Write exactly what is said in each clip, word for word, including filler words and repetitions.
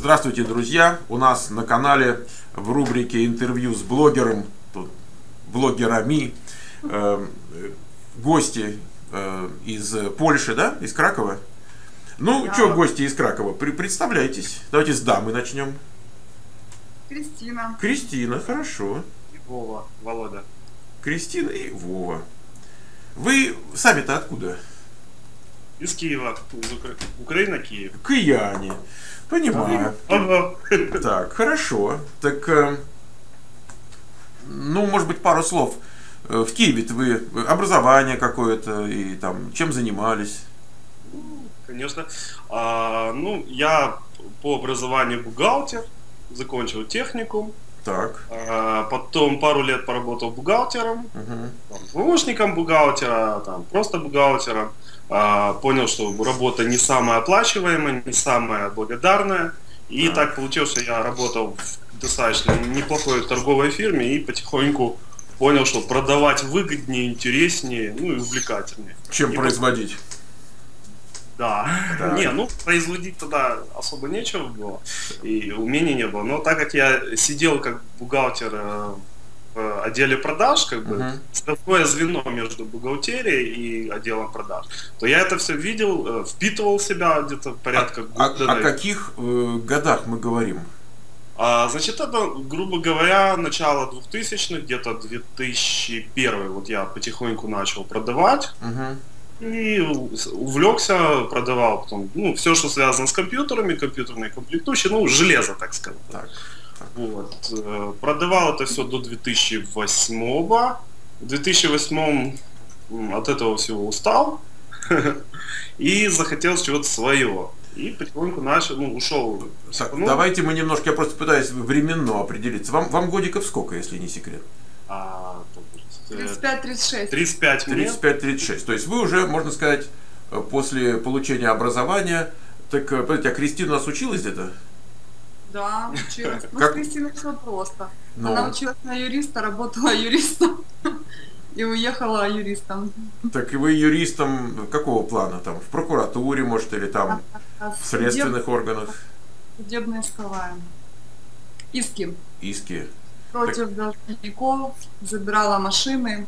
Здравствуйте, друзья! У нас на канале в рубрике интервью с блогером, тут, блогерами, э, гости э, из Польши, да, из Кракова. Ну, да. Что гости из Кракова? Представляйтесь. Давайте с дамы начнем. Кристина. Кристина, хорошо. И Вова, Волода. Кристина и Вова. Вы сами-то откуда? Из Киева. Из Укра... Украина, Киев. Кияне. Понимаю. Ага. Так, хорошо. Так, э, ну, может быть, пару слов. В Киеве-то вы образование какое-то и там чем занимались? Конечно. А, ну, я по образованию бухгалтер, закончил техникум. Так. А, потом пару лет поработал бухгалтером, угу. помощником бухгалтера, там, просто бухгалтером. А, понял, что работа не самая оплачиваемая, не самая благодарная. И а. так получилось, что я работал в достаточно неплохой торговой фирме и потихоньку понял, что продавать выгоднее, интереснее, ну и увлекательнее. Чем и производить? Да. да. Не, ну производить тогда особо нечего было, и умений не было. Но так как я сидел как бухгалтер в отделе продаж, как бы, uh-huh. такое звено между бухгалтерией и отделом продаж, то я это все видел, впитывал в себя где-то порядка года. О, о каких годах мы говорим? А, значит, это, грубо говоря, начало двухтысячных, где-то две тысячи первый. Вот я потихоньку начал продавать. Uh-huh. И увлекся, продавал потом, ну, все, что связано с компьютерами, компьютерные комплектующие, ну, железо, так сказать. Так, так. Вот. Продавал это все до две тысячи восьмого. В две тысячи восьмом от этого всего устал и захотел чего-то своего. И потихоньку начал, ну, ушел. Так, ну, давайте мы немножко, я просто пытаюсь временно определиться. Вам, вам годиков сколько, если не секрет? А, тридцать пять тридцать шесть. тридцать пять тридцать шесть. То есть вы уже, можно сказать, после получения образования. Так, подождите, а Кристина у нас училась где-то? Да, училась. Ну, как? Кристина все просто. Но. Она училась на юриста, работала юристом и уехала юристом. Так и вы юристом какого плана? Там в прокуратуре, может, или там а, в следственных органах? Судебная исковая. Иски. Иски. Против должников, забирала машины,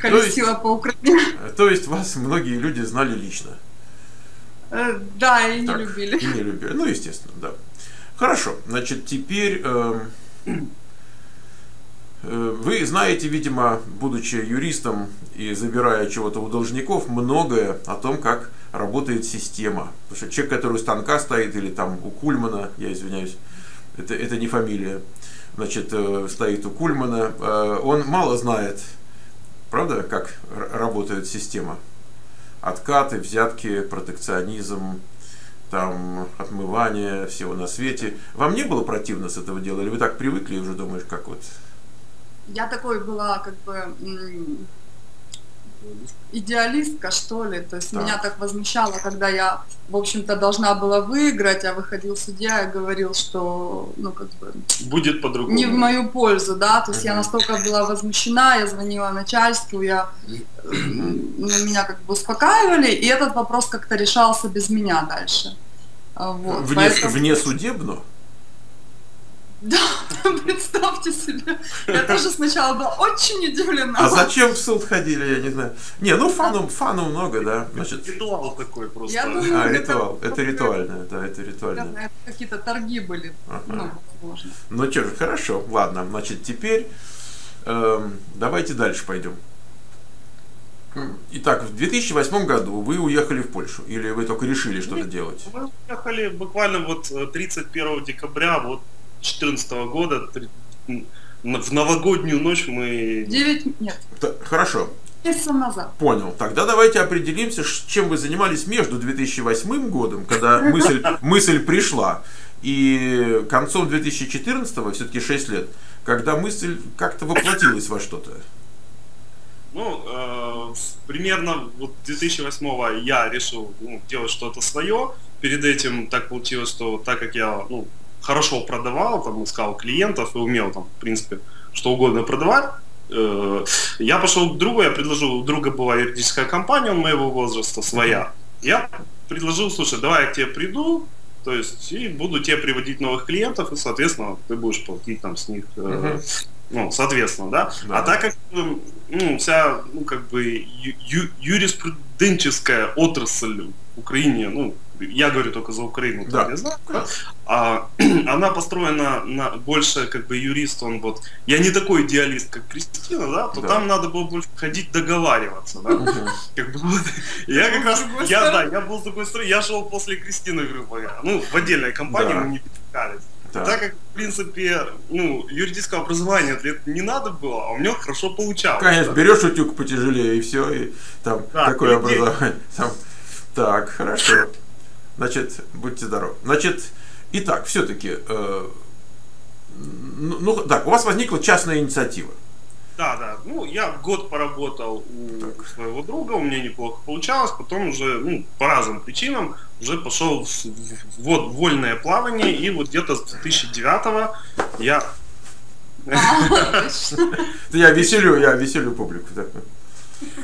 колесила по Украине. То есть вас многие люди знали лично? Да, и не любили. И не любили, ну естественно, да. Хорошо, значит, теперь вы знаете, видимо, будучи юристом и забирая чего-то у должников, многое о том, как работает система. Потому что человек, который у станка стоит, или там у Кульмана, я извиняюсь, это, это не фамилия. Значит, стоит у Кульмана, он мало знает, правда, как работает система. Откаты, взятки, протекционизм, там, отмывание всего на свете. Вам не было противно с этого дела? Или вы так привыкли и уже думаешь, как вот? Я такой была, как бы, идеалистка, что ли. То есть да. меня так возмущало, когда я, в общем-то, должна была выиграть, а выходил судья и говорил, что, ну, как бы, будет по-другому. Не в мою пользу, да. То есть mm-hmm. я настолько была возмущена, я звонила начальству, я, mm-hmm. меня как бы успокаивали, и этот вопрос как-то решался без меня дальше. Вот. Вне, поэтому... Внесудебно? Да, представьте себе. Я тоже сначала была очень удивлена. А зачем в суд ходили, я не знаю. Не, ну фану, фану много, да. Значит, ритуал такой просто. Я думаю, а, ритуал. Это, это ритуальное, да, это ритуальное. Какие-то торги были. Ага. Ну, ну что же, хорошо, ладно. Значит, теперь э, давайте дальше пойдем. Итак, в две тысячи восьмом году вы уехали в Польшу, или вы только решили что-то делать? Мы уехали буквально вот тридцать первого декабря, вот две тысячи четырнадцатого года, в новогоднюю ночь мы... девять... Нет. Хорошо. Назад. Понял. Тогда давайте определимся, чем вы занимались между две тысячи восьмым годом, когда мысль, мысль пришла, и концом две тысячи четырнадцатого, все-таки шесть лет, когда мысль как-то воплотилась во что-то. Ну, э, примерно вот две тысячи восьмого я решил, ну, делать что-то свое. Перед этим так получилось, что так как я... Ну, хорошо продавал, там, искал клиентов и умел, там, в принципе, что угодно продавать. Я пошел к другу, я предложил, у друга была юридическая компания моего возраста, своя. Я предложил, слушай, давай я к тебе приду, то есть и буду тебе приводить новых клиентов, и, соответственно, ты будешь платить там с них, э, ну, соответственно, да? да. А так как ну, вся, ну, как бы, ю юриспруденческая отрасль в Украине, ну, я говорю только за Украину, да. я знаю, да? а, она построена на больше, как бы, юрист, он вот, я не такой идеалист, как Кристина, да, то да. там надо было больше ходить договариваться, да, угу. как бы, я как раз, я, да, я был с другой стороны, я шел после Кристины, грубо говоря, ну, в отдельной компании да. мы не пересекались. Да. Так как, в принципе, ну, юридического образования для этого не надо было, а у меня хорошо получалось. Конечно, да. берешь утюг потяжелее и все, и там да, такое и образование. Там. Так, хорошо. Значит, будьте здоровы. Значит, итак, все-таки, э, ну, так, у вас возникла частная инициатива. Да, да. Ну, я год поработал у так. своего друга, у меня неплохо получалось, потом уже, ну, по разным причинам, уже пошел в, в, вот, вольное плавание, и вот где-то с две тысячи девятого я... Я веселю, я веселю публику.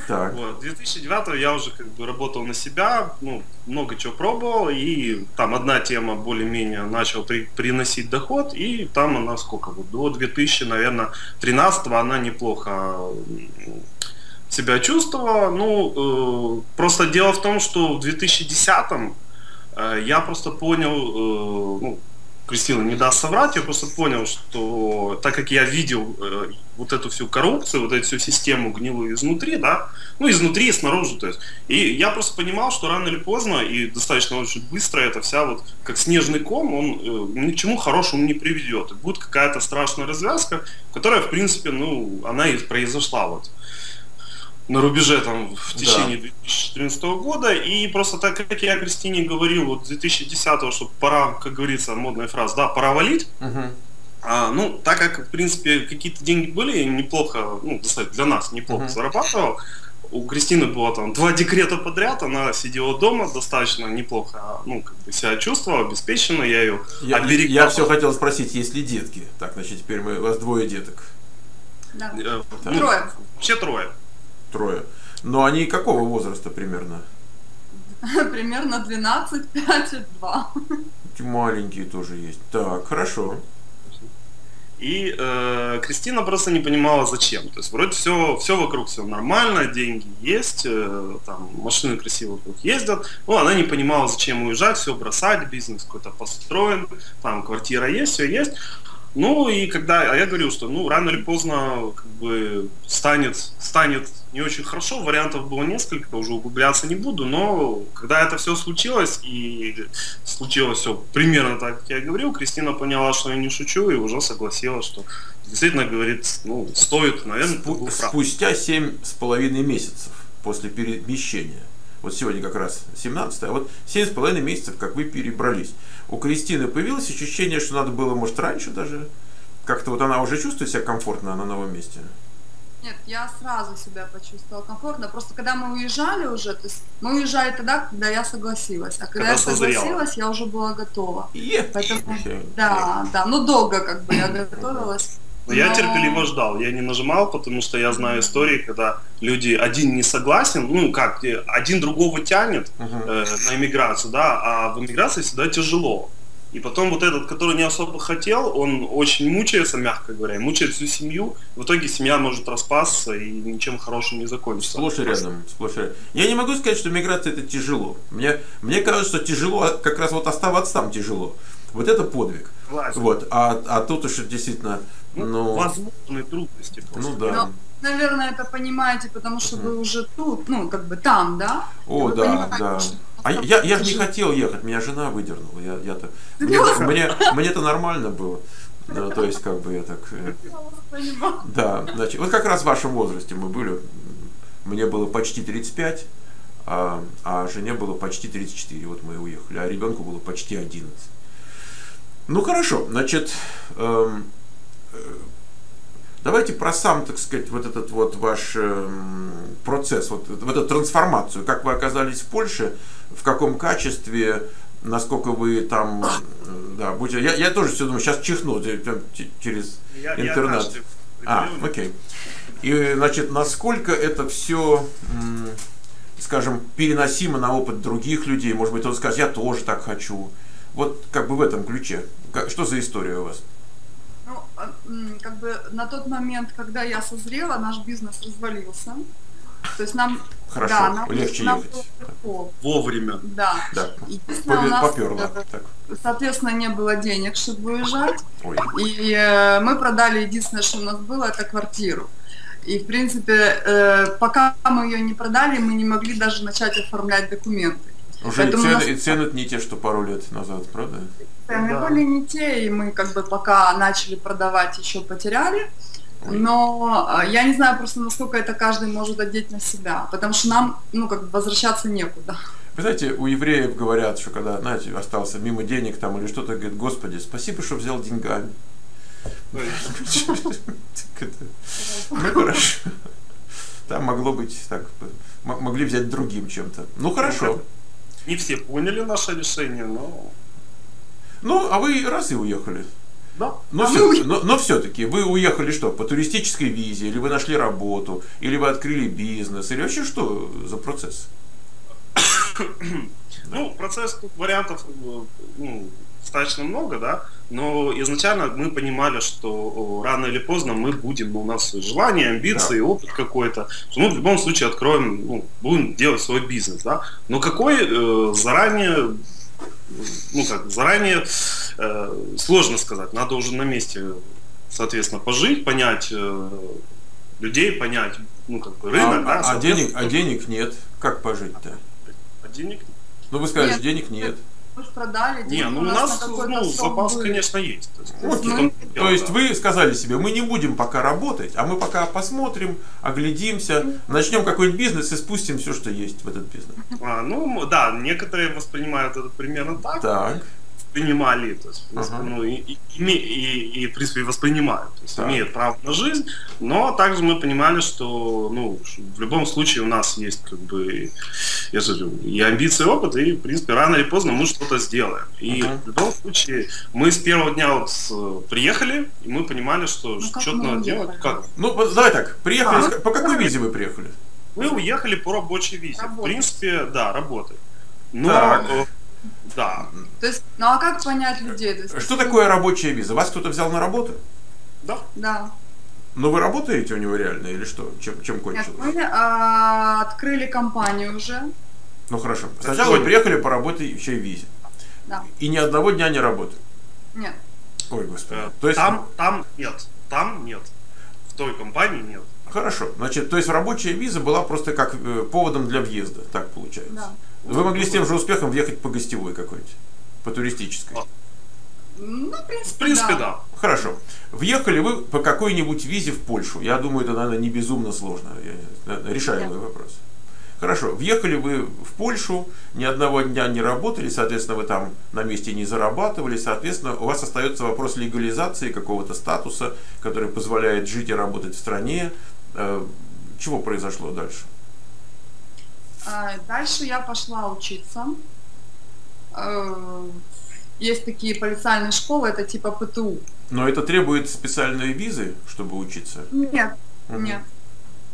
Так. Вот. две тысячи девятого я уже как бы работал на себя, ну, много чего пробовал, и там одна тема более-менее начала при, приносить доход, и там она сколько, вот, до две тысячи тринадцатого она неплохо себя чувствовала, ну, э, просто дело в том, что в две тысячи десятом э, я просто понял, э, ну, Кристина не даст соврать, я просто понял, что так как я видел э, вот эту всю коррупцию, вот эту всю систему гнилую изнутри, да, ну изнутри и снаружи, то есть, и я просто понимал, что рано или поздно и достаточно очень быстро эта вся вот как снежный ком, он э, ни к чему хорошему не приведет, и будет какая-то страшная развязка, которая в принципе, ну, она и произошла вот на рубеже там в течение да. две тысячи четырнадцатого года, и просто так как я Кристине говорил вот две тысячи десятого, что пора, как говорится, модная фраза, да, пора валить, угу. а, ну, так как в принципе какие-то деньги были, неплохо, ну, для нас неплохо угу. зарабатывал, у Кристины было там два декрета подряд, она сидела дома, достаточно неплохо, ну, как бы себя чувствовала, обеспечена, я ее я, оберегал. Я все хотел спросить, есть ли детки? Так, значит, теперь мы, у вас двое деток. Да. Э, ну, трое. Вообще трое. Трое. Но они какого возраста примерно? Примерно двенадцать, пять и два. Маленькие тоже есть. Так, хорошо. И э, Кристина просто не понимала, зачем. То есть вроде все, все вокруг, все нормально, деньги есть, э, там машины красиво вокруг ездят. Ну, она не понимала, зачем уезжать, все бросать, бизнес какой-то построен, там квартира есть, все есть. Ну и когда, а я говорил, что ну рано или поздно как бы станет, станет не очень хорошо, вариантов было несколько, уже углубляться не буду, но когда это все случилось, и случилось все примерно так, как я говорил, Кристина поняла, что я не шучу, и уже согласилась, что действительно, говорит, ну стоит, наверное, Спу спустя семь с половиной месяцев после перемещения. Вот сегодня как раз семнадцатое, а вот семь с половиной месяцев, как вы перебрались. У Кристины появилось ощущение, что надо было, может, раньше даже? Как-то вот она уже чувствует себя комфортно на новом месте? Нет, я сразу себя почувствовала комфортно. Просто когда мы уезжали уже, то есть мы уезжали тогда, когда я согласилась. А когда, когда я согласилась, созрела. Я уже была готова. Е Поэтому, е да, да, ну долго как бы я готовилась. Но... Я терпеливо ждал, я не нажимал, потому что я знаю истории, когда люди, один не согласен, ну как, один другого тянет uh-huh. э, на эмиграцию, да, а в эмиграции всегда тяжело. И потом вот этот, который не особо хотел, он очень мучается, мягко говоря, мучает всю семью, в итоге семья может распасться и ничем хорошим не закончится. Сплошь и рядом, сплошь и рядом. Я не могу сказать, что миграция это тяжело. Мне, мне кажется, что тяжело, как раз вот оставаться там тяжело. Вот это подвиг. Вот. А, а тут уж действительно... Ну, ну, возможные трудности просто. Ну, да. Но, наверное, это понимаете, потому что вы уже тут, ну, как бы там, да? О, да, понимаете, да. Что... А я, я же не хотел ехать, меня жена выдернула. Я, я-то... Мне-то мне, мне нормально было. Да, то есть, как бы я так... Да, значит, вот как раз в вашем возрасте мы были. Мне было почти тридцать пять, а, а жене было почти тридцать четыре. Вот мы и уехали. А ребенку было почти одиннадцать. Ну, хорошо, значит... Эм... Давайте про сам, так сказать, вот этот вот ваш процесс, вот, вот эту трансформацию, как вы оказались в Польше, в каком качестве, насколько вы там, да, будете, я, я тоже все думаю, сейчас чихну через я, интернет. Я а, окей. И, значит, насколько это все, скажем, переносимо на опыт других людей, может быть, он скажет, я тоже так хочу. Вот как бы в этом ключе. Что за история у вас? Ну, как бы на тот момент, когда я созрела, наш бизнес развалился. То есть нам, хорошо, да, нам легче нам ехать. Вовремя. Да. Да. Единственное, у нас, попёрло. Соответственно, не было денег, чтобы уезжать. Ой. И мы продали единственное, что у нас было, это квартиру. И, в принципе, пока мы ее не продали, мы не могли даже начать оформлять документы. Уже и цены, нас... и цены не те, что пару лет назад, правда? Цены да. были не те, и мы как бы пока начали продавать, еще потеряли. Ой. Но я не знаю просто, насколько это каждый может одеть на себя, потому что нам, ну, как бы возвращаться некуда. Вы знаете, у евреев говорят, что когда, знаете, остался мимо денег там или что-то, говорит: Господи, спасибо, что взял деньгами. Ну хорошо. Там могло быть так, могли взять другим чем-то. Ну хорошо. Не все поняли наше решение, но... Ну, а вы раз и уехали. Да. Но, а все, но, но все-таки вы уехали что, по туристической визе, или вы нашли работу, или вы открыли бизнес, или вообще что за процесс? Ну, процесс, тут вариантов ну, достаточно много, да, но изначально мы понимали, что рано или поздно мы будем, у нас желание, амбиции, да. опыт какой-то, что мы в любом случае откроем, ну, будем делать свой бизнес, да, но какой э, заранее... Ну как, заранее э, сложно сказать, надо уже на месте, соответственно, пожить, понять э, людей, понять ну, как бы, рынок. А, да, а, денег, а денег нет, как пожить-то? А денег нет. Ну вы скажете, нет, денег нет. Мы же продали, денег. Не, ну у нас, у нас ну, запас, будет. Конечно, есть. То есть, вот, мы... то дело, есть да. вы сказали себе, мы не будем пока работать, а мы пока посмотрим, оглядимся, начнем какой-нибудь бизнес и спустим все, что есть в этот бизнес. А, ну да, некоторые воспринимают это примерно так. Так. Воспринимали, то есть, ага. ну, и, и, и, и в принципе воспринимают, то есть, имеют право на жизнь, но также мы понимали, что ну, в любом случае у нас есть как бы я же, и амбиции, и опыт, и в принципе рано или поздно мы что-то сделаем. И ага. в любом случае мы с первого дня вот приехали, и мы понимали, что ну, что-то надо делать. Как? Ну вот давай так, приехали, а, по какой визе вы приехали? Мы уехали по рабочей визе, работы. В принципе, да, работы. Но так. Да. То есть, ну а как понять людей? То есть, что ты... такое рабочая виза? Вас кто-то взял на работу? Да. Да. Но вы работаете у него реально или что? Чем, чем кончилось? Нет, мы а, открыли компанию уже. Ну хорошо. Сначала вы приехали по работающей визе. Да. И ни одного дня не работали? Нет. Ой, Господи. Э, то есть... там, там нет. Там нет. В той компании нет. Хорошо. Значит, то есть рабочая виза была просто как э, поводом для въезда. Так получается. Да. Вы могли с тем же успехом въехать по гостевой какой-нибудь, по туристической? Ну, в принципе, в принципе да. да. Хорошо. Въехали вы по какой-нибудь визе в Польшу. Я думаю, это, наверное, не безумно сложно. Решаемый да. вопрос. Хорошо. Въехали вы в Польшу, ни одного дня не работали, соответственно, вы там на месте не зарабатывали, соответственно, у вас остается вопрос легализации какого-то статуса, который позволяет жить и работать в стране. Чего произошло дальше? Дальше я пошла учиться. Есть такие полициальные школы, это типа ПТУ. Но это требует специальной визы, чтобы учиться? Нет, угу. нет.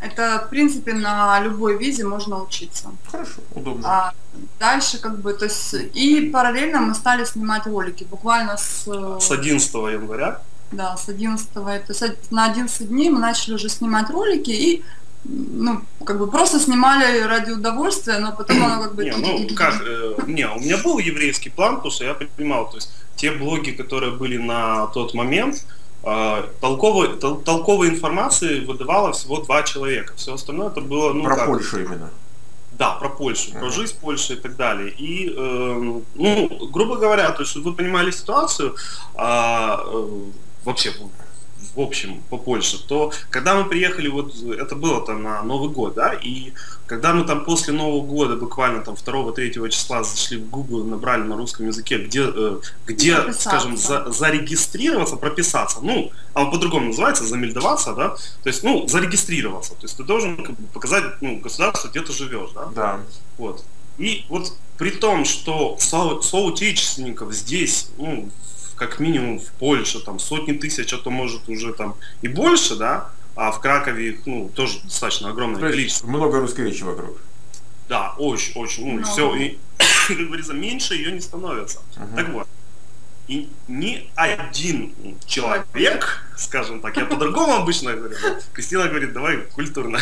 Это, в принципе, на любой визе можно учиться. Хорошо, удобно. А дальше как бы, то есть, и параллельно мы стали снимать ролики. Буквально с... С одиннадцатого января? Да, с одиннадцатого. То есть на одиннадцать дней мы начали уже снимать ролики и... Ну, как бы просто снимали ради удовольствия, но потом оно как бы... Не, ну, как, э, не, у меня был еврейский план, потому что я понимал, то есть те блоги, которые были на тот момент, э, толковой, тол, толковой информации выдавало всего два человека. Все остальное это было... Ну, про как, Польшу именно? Да, про Польшу, ага. про жизнь Польши и так далее. И, э, ну, грубо говоря, то есть вы понимали ситуацию, э, э, вообще... в общем, по Польше, то когда мы приехали, вот это было там на Новый год, да, и когда мы там после Нового года, буквально там второго-третьего числа зашли в Google, набрали на русском языке, где, где скажем, за, зарегистрироваться, прописаться, ну, а по-другому называется, замельдоваться, да, то есть, ну, зарегистрироваться, то есть ты должен как бы, показать, ну, государству, где ты живешь, да, да. вот. И вот при том, что со, соотечественников здесь, ну, как минимум в Польше там сотни тысяч, а то может уже там и больше, да, а в Кракове их ну, тоже достаточно огромное количество. Много русской речи вокруг. Да, очень, очень. Ну, все, и как говорится, меньше ее не становится. Uh-huh. Так вот, и ни один человек, скажем так, я по-другому обычно говорю, Кристина говорит, давай культурно,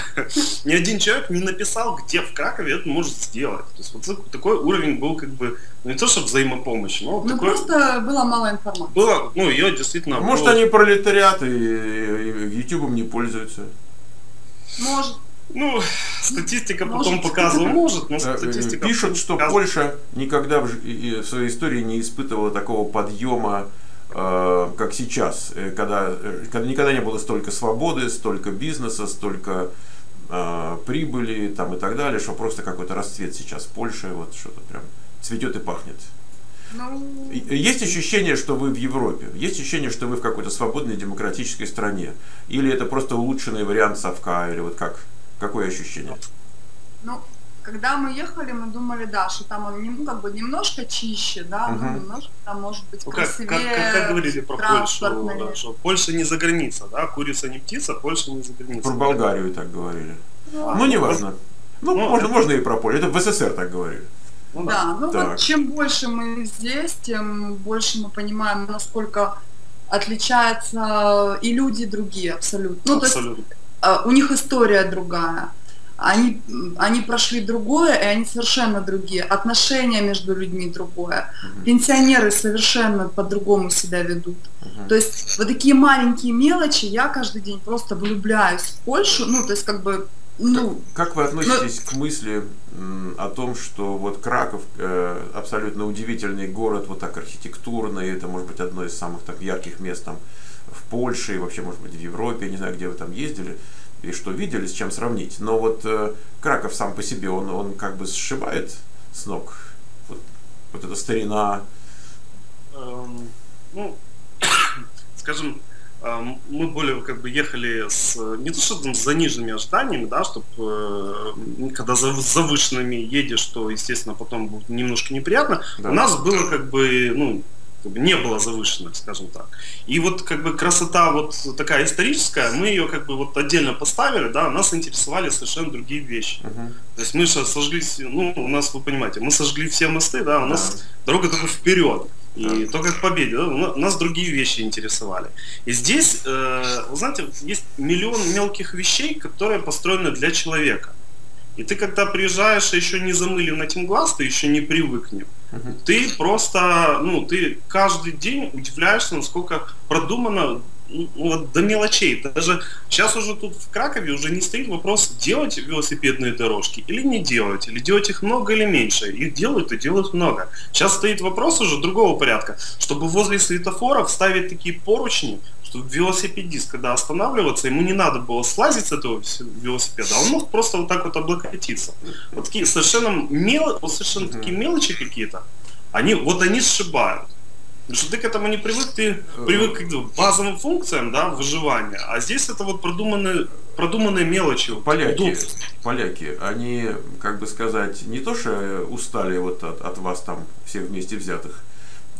ни один человек не написал, где в Кракове это может сделать. То есть вот такой уровень был как бы, ну не то чтобы взаимопомощь, но ну, такой... просто было мало информации. Было, ну ее действительно... Может было... они пролетариат и, и ютубом не пользуются? Может. Ну, статистика может. Потом показывала, может, но статистика... Пишут, что Польша никогда в своей истории не испытывала такого подъема, э, как сейчас, когда, когда никогда не было столько свободы, столько бизнеса, столько э, прибыли там, и так далее, что просто какой-то расцвет сейчас в Польше, вот что-то прям цветет и пахнет. Ну... Есть ощущение, что вы в Европе, есть ощущение, что вы в какой-то свободной демократической стране, или это просто улучшенный вариант совка, или вот как... Какое ощущение? Ну, когда мы ехали, мы думали, да, что там он ну, как бы немножко чище, да, угу. ну, немножко там может быть ну, красивее. Как, как, как говорили про Польшу, да, что Польша не за граница, да, курица не птица, Польша не за граница. Про Болгарию так говорили. Да. Ну, неважно. Ну, ну можно, это... можно и про Польшу, это в СССР так говорили. Ну, да, да, ну так. Вот чем больше мы здесь, тем больше мы понимаем, насколько отличаются и люди другие абсолютно. Ну, абсолютно. У них история другая, они, они прошли другое, и они совершенно другие, отношения между людьми другое, uh-huh. пенсионеры совершенно по-другому себя ведут. Uh-huh. То есть вот такие маленькие мелочи, я каждый день просто влюбляюсь в Польшу, ну то есть как бы... Ну, как, как вы относитесь но... к мысли о том, что вот Краков э, абсолютно удивительный город, вот так архитектурно, и это может быть одно из самых так, ярких мест там, в Польше и вообще, может быть, в Европе, я не знаю, где вы там ездили и что видели, с чем сравнить. Но вот э, Краков сам по себе, он, он как бы сшибает с ног вот, вот эта старина. Эм, ну, скажем, эм, мы более как бы ехали с не то что там с заниженными ожиданиями, да, чтобы э, когда за завышенными едешь, то, естественно, потом будет немножко неприятно. Да. У нас было как бы, ну, не было завышенных, скажем так. И вот как бы красота вот такая историческая, мы ее как бы вот отдельно поставили, да, нас интересовали совершенно другие вещи. Uh-huh. То есть мы сейчас сожглись, ну, у нас, вы понимаете, мы сожгли все мосты, да, у нас uh-huh. дорога только вперед, и uh-huh. только к победе, да, у нас другие вещи интересовали. И здесь, э, вы знаете, есть миллион мелких вещей, которые построены для человека. И ты когда приезжаешь, еще не замылен этим глаз, ты еще не привык к ним. Uh-huh. Ты просто, ну, ты каждый день удивляешься, насколько продумано, ну, вот до мелочей. Даже сейчас уже тут в Кракове уже не стоит вопрос, делать велосипедные дорожки или не делать, или делать их много или меньше. Их делают и делают много. Сейчас стоит вопрос уже другого порядка, чтобы возле светофоров ставить такие поручни, чтобы велосипедист, когда останавливаться, ему не надо было слазить с этого велосипеда, а он мог просто вот так вот облокотиться. Вот такие совершенно, мел... вот совершенно такие мелочи какие-то, они, вот они сшибают. Потому что ты к этому не привык, ты привык к базовым функциям, да, выживания, а здесь это вот продуманные, продуманные мелочи. Поляки, поляки, они, как бы сказать, не то что устали вот от, от вас там всех вместе взятых.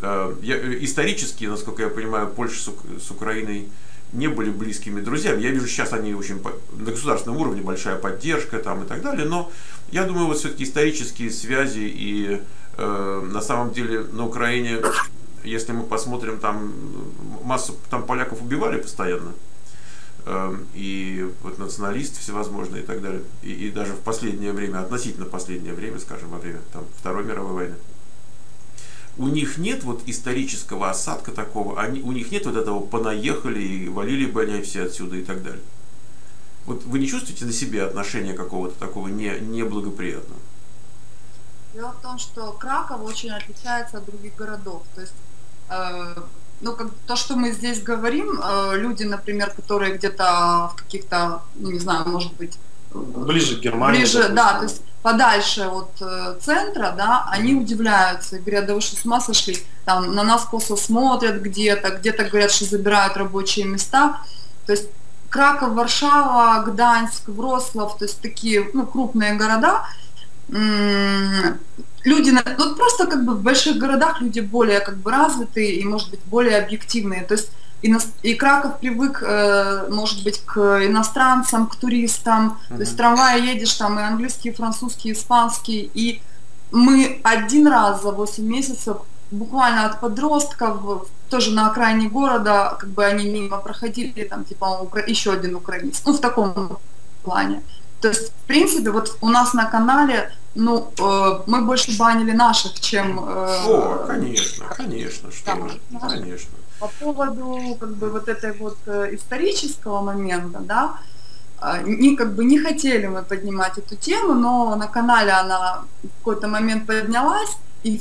Я, исторически, насколько я понимаю, Польша с, Ук с Украиной не были близкими друзьями. Я вижу, сейчас они очень по на государственном уровне большая поддержка там и так далее. Но я думаю, вот все-таки исторические связи и э, на самом деле на Украине, если мы посмотрим, там массу там поляков убивали постоянно. Э, и вот националисты всевозможные и так далее. И, и даже в последнее время, относительно последнее время, скажем, во время там, Второй мировой войны. У них нет вот исторического осадка такого, они, у них нет вот этого понаехали и валили бы они все отсюда и так далее. Вот вы не чувствуете на себе отношения какого-то такого не, неблагоприятного? Дело в том, что Краков очень отличается от других городов. То есть, э, ну, как, то, что мы здесь говорим, э, люди, например, которые где-то в каких-то, ну, не знаю, может быть, ближе к Германии. Ближе, да, то есть подальше от э, центра, да, они удивляются, говорят, да вы что, с ума сошли, там на нас косо смотрят где-то, где-то говорят, что забирают рабочие места. То есть Краков, Варшава, Гданьск, Вроцлав, то есть такие, ну, крупные города. Люди, ну, просто как бы в больших городах люди более как бы развитые и, может быть, более объективные. То есть И, на, и Краков привык, э, может быть, к иностранцам, к туристам. Mm-hmm. То есть в трамвае едешь, там и английский, и французский, и испанский, и Мы один раз за восемь месяцев, буквально от подростков, тоже на окраине города, как бы они мимо проходили, там типа еще один украинец, ну в таком плане. То есть, в принципе, вот у нас на канале, ну, э, мы больше банили наших, чем... Э, О, конечно, конечно, что да, мы, конечно. По поводу, как бы, вот этой вот исторического момента, да, не, как бы, не хотели мы поднимать эту тему, но на канале она в какой-то момент поднялась, и,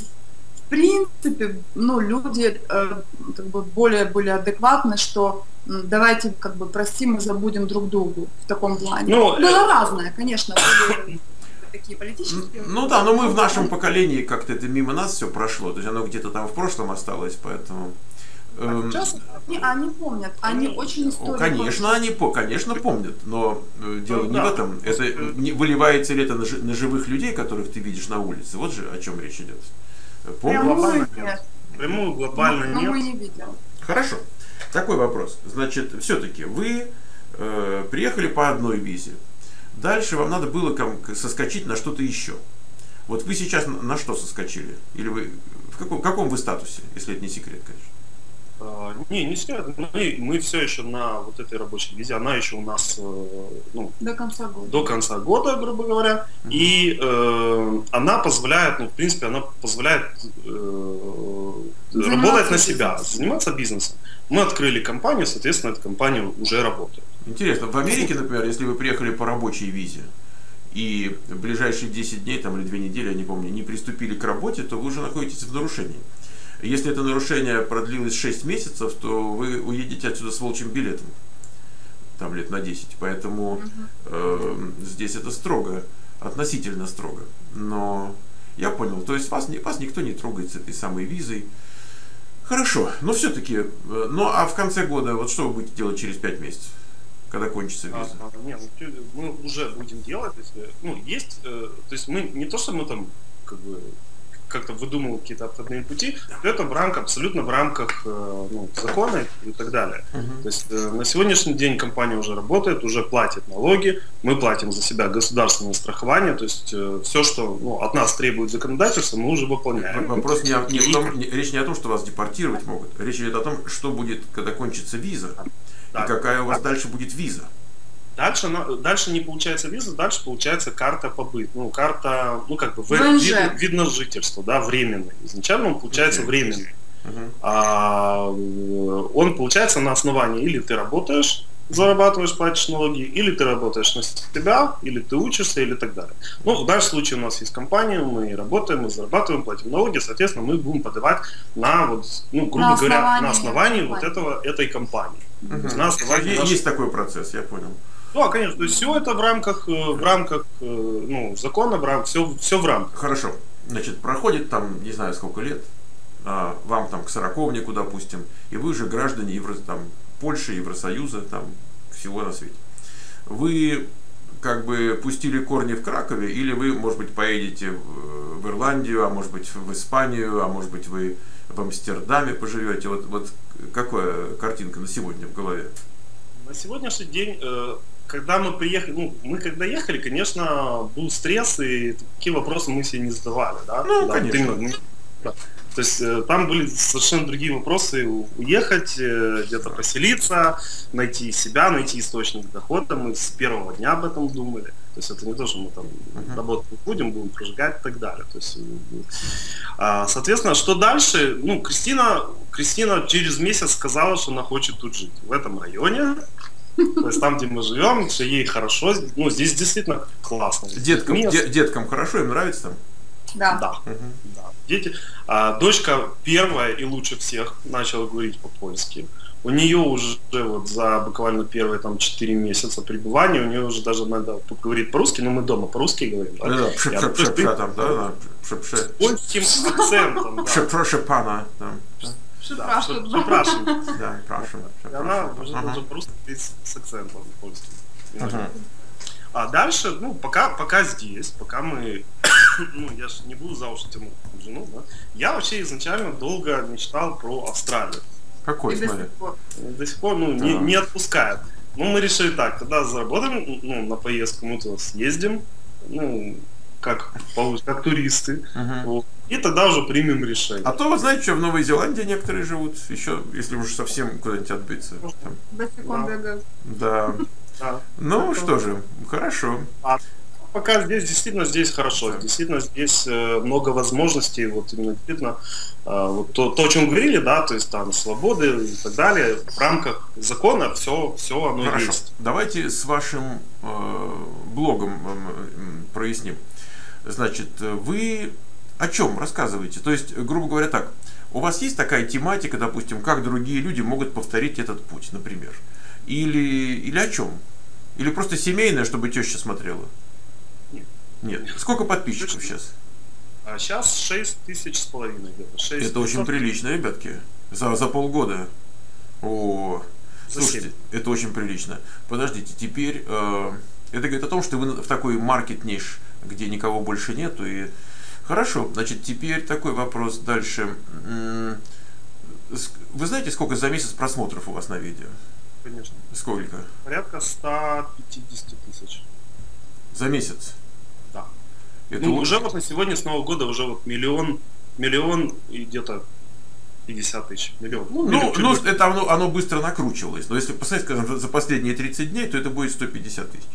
в принципе, ну, люди, э, как бы, более-более адекватны, что... Давайте как бы простим и забудем друг другу в таком плане. Ну, было разное, конечно, были такие политические. Ну да, но мы в нашем поколении как-то это мимо нас все прошло, то есть оно где-то там в прошлом осталось, поэтому. А сейчас они, они помнят, они очень историю. Конечно, помнят. они по, конечно помнят, но дело ну, не да. в этом. Это не, выливается ли это на, ж, на живых людей, которых ты видишь на улице? Вот же о чем речь идет. Прямую нет. Прямую глобально но, нет. Но мы не видим. Хорошо. Такой вопрос. Значит, все-таки вы э, приехали по одной визе. Дальше вам надо было соскочить на что-то еще. Вот вы сейчас на, на что соскочили? Или вы в каком, каком вы статусе, если это не секрет, конечно? А, не, не секрет. Мы, мы все еще на вот этой рабочей визе. Она еще у нас э, ну, до конца года. До конца года, грубо говоря. Uh-huh. И э, она позволяет, ну, в принципе, она позволяет э, работать на себя, заниматься бизнесом. Мы открыли компанию, соответственно, эта компания уже работает. Интересно, в Америке, например, если вы приехали по рабочей визе и в ближайшие десять дней там, или две недели, я не помню, не приступили к работе, то вы уже находитесь в нарушении. Если это нарушение продлилось шесть месяцев, то вы уедете отсюда с волчьим билетом, там лет на десять. Поэтому э, здесь это строго, относительно строго. Но я понял, то есть вас, вас никто не трогает с этой самой визой. Хорошо, но все-таки, ну а в конце года, вот что вы будете делать через пять месяцев, когда кончится виза? А, а, нет, мы уже будем делать, если, ну, есть, э, то есть мы не то, что мы там как бы как-то выдумываем какие-то обходные пути, но это в рамках, абсолютно в рамках э, ну, закона и так далее. Угу. То есть э, на сегодняшний день компания уже работает, уже платит налоги, мы платим за себя государственное страхование, то есть э, все, что ну, от нас требует законодательство, мы уже выполняем. Вопрос не, не в том, не, речь не о том, что вас депортировать могут, речь идет о том, что будет, когда кончится виза, да, и какая у вас да. дальше будет виза. Дальше, дальше не получается виза, дальше получается карта побыт, ну карта, ну как бы вид, видно жительство, да, временный. Изначально он получается okay. временный. Uh-huh. а, он получается на основании или ты работаешь, зарабатываешь, платишь налоги, или ты работаешь на себя, или ты учишься, или так далее. Ну, в данном случае у нас есть компания, мы работаем, мы зарабатываем, платим налоги, соответственно, мы будем подавать на, вот, ну, грубо на говоря, на основании вот этого, этой компании. Uh-huh. То есть на основании есть, нашей... есть такой процесс, я понял. Ну, конечно, то есть все это в рамках, в рамках ну, закона, в рамках, все, все в рамках. Хорошо. Значит, проходит там, не знаю, сколько лет, вам там к сороковнику, допустим, и вы же граждане Евро, там, Польши, Евросоюза, там, всего на свете. Вы как бы пустили корни в Кракове, или вы, может быть, поедете в Ирландию, а может быть, в Испанию, а может быть, вы в Амстердаме поживете. Вот, вот какая картинка на сегодня в голове? На сегодняшний день... Э Когда мы приехали, ну, мы когда ехали, конечно, был стресс, и такие вопросы мы себе не задавали, да? Ну, да, конечно. Именно, мы, да. То есть э, там были совершенно другие вопросы, уехать, э, где-то поселиться, найти себя, найти источник дохода, мы с первого дня об этом думали. То есть это не то, что мы там uh-huh. работать будем, будем прожигать и так далее. То есть, э, соответственно, что дальше? Ну, Кристина, Кристина через месяц сказала, что она хочет тут жить, в этом районе. То есть там, где мы живем, все ей хорошо, ну здесь действительно классно. Деткам, де, деткам хорошо, им нравится там? Да. Да. Угу. Да. Дети. А, дочка первая и лучше всех начала говорить по-польски. У нее уже вот за буквально первые там четыре месяца пребывания, у нее уже даже надо говорить по-русски, но мы дома по-русски говорим. Да, да, пшеп-шеп-шепша там, да? С польским акцентом. Шепро-шепана. Да, прашим. Да, прашим. Она уже ага. просто с акцентом польским. Ага. А дальше, ну, пока, пока здесь, пока мы, ну, я же не буду за уши тянуть жену, да, я вообще изначально долго мечтал про Австралию. Какой, смотри? До сих пор, ну, да. не, не отпускает. Ну, мы решили так, тогда заработаем, ну, на поездку мы туда съездим, ну, как, как туристы. Uh-huh. Вот. И тогда уже примем решение. А то, вы знаете, что в Новой Зеландии некоторые живут еще, если уже совсем куда-нибудь отбиться. До секунды. Да. Да. Ну так, что же, хорошо. А пока здесь действительно здесь хорошо, действительно здесь э, много возможностей, вот именно действительно э, вот то, то, о чем говорили, да, то есть там свободы и так далее, в рамках закона все, все оно хорошо. Есть. Давайте с вашим э, блогом э, проясним. Значит, вы о чем рассказываете? То есть, грубо говоря, так, у вас есть такая тематика, допустим, как другие люди могут повторить этот путь, например. Или, или о чем? Или просто семейное, чтобы теща смотрела? Нет. Нет. Сколько подписчиков сейчас? А сейчас шесть тысяч с половиной. Это очень прилично, ребятки. За, за полгода. О, за слушайте, семь. Это очень прилично. Подождите, теперь... Э, это говорит о том, что вы в такой маркет ниш, где никого больше нету. И... Хорошо, значит, теперь такой вопрос дальше. Вы знаете, сколько за месяц просмотров у вас на видео? Конечно. Сколько? Порядка ста пятидесяти тысяч. За месяц? Да. Это ну, уже вот на сегодня, с Нового года, уже вот миллион, миллион и где-то пятьдесят тысяч. Миллион. Ну, миллион, ну, ну это оно, оно быстро накручивалось. Но если посмотреть, скажем, за последние тридцать дней, то это будет сто пятьдесят тысяч.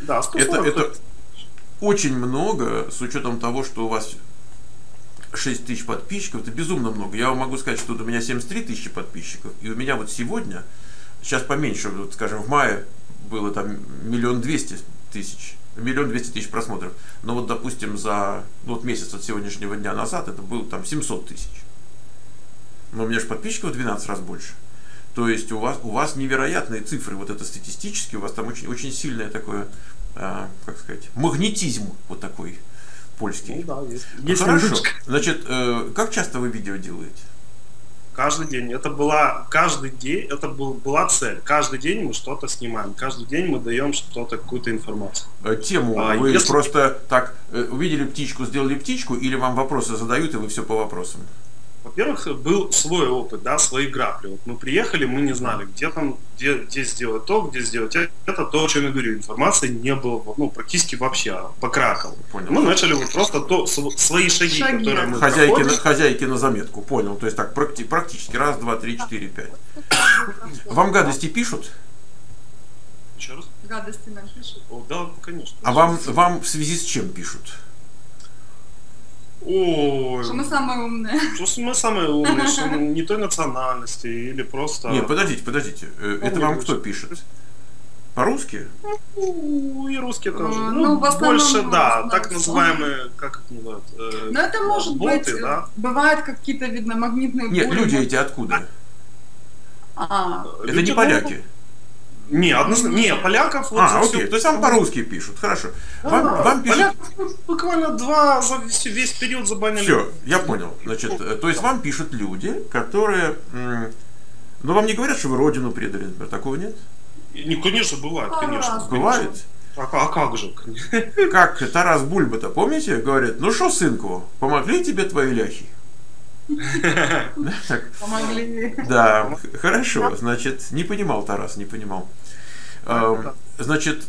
Да, сто сорок. Это, это очень много, с учетом того, что у вас шесть тысяч подписчиков. Это безумно много. Я вам могу сказать, что вот у меня семьдесят три тысячи подписчиков. И у меня вот сегодня... Сейчас поменьше, вот, скажем, в мае было там миллион двести тысяч, миллион двести тысяч просмотров. Но вот, допустим, за ну, вот месяц от сегодняшнего дня назад это было там семьсот тысяч. Но у меня же подписчиков в двенадцать раз больше. То есть у вас, у вас невероятные цифры, вот это статистически, у вас там очень, очень сильное такое, э, как сказать, магнетизм вот такой польский. Ну, да, есть. Ну, есть хорошо. Немножко. Значит, э, как часто вы видео делаете? Каждый день. Это была, каждый день, это был, была цель. Каждый день мы что-то снимаем. Каждый день мы даем что-то, какую-то информацию. Тему а, вы если... просто так увидели птичку, сделали птичку, или вам вопросы задают, и вы все по вопросам? Во-первых, был свой опыт, да, свои грабли. Вот мы приехали, мы не знали, где там, где, где сделать то, где сделать это. Это то, о чем я говорю. Информации не было, ну, практически вообще, по Кракову. Понял. Мы начали вот просто то, свои шаги, шаги. которые мы хозяйки на, хозяйки на заметку, понял. То есть так, практи, практически раз, два, три, четыре, пять. Вам гадости пишут? Еще раз? Гадости нам пишут? О, да, конечно. А вам, вам в связи с чем пишут? Ой, что мы самые умные. Что мы самые умные, что не той национальности или просто... Нет, подождите, подождите. Это вам кто пишет? По-русски? Ну, и русские тоже. Ну, больше, да, так называемые, как их называют? Ну, это может быть, бывают какие-то, видно, магнитные... Нет, люди эти откуда? Это не поляки. Не, однозначно, не, поляков вот а, окей, все... то есть вам по-русски пишут, хорошо. А, вам, да, вам пишут... Поляков буквально два за весь, весь период забанили. Все, я понял. Значит, О, то есть да. вам пишут люди, которые... Ну, вам не говорят, что вы родину предали, например, такого нет? Не, конечно, бывает, а, конечно. Бывает? Конечно. А, а как же? Как Тарас Бульба-то, помните? Говорит, ну что, сынку, помогли тебе твои ляхи? Помогли. Да, хорошо. Значит, не понимал Тарас, не понимал. Значит,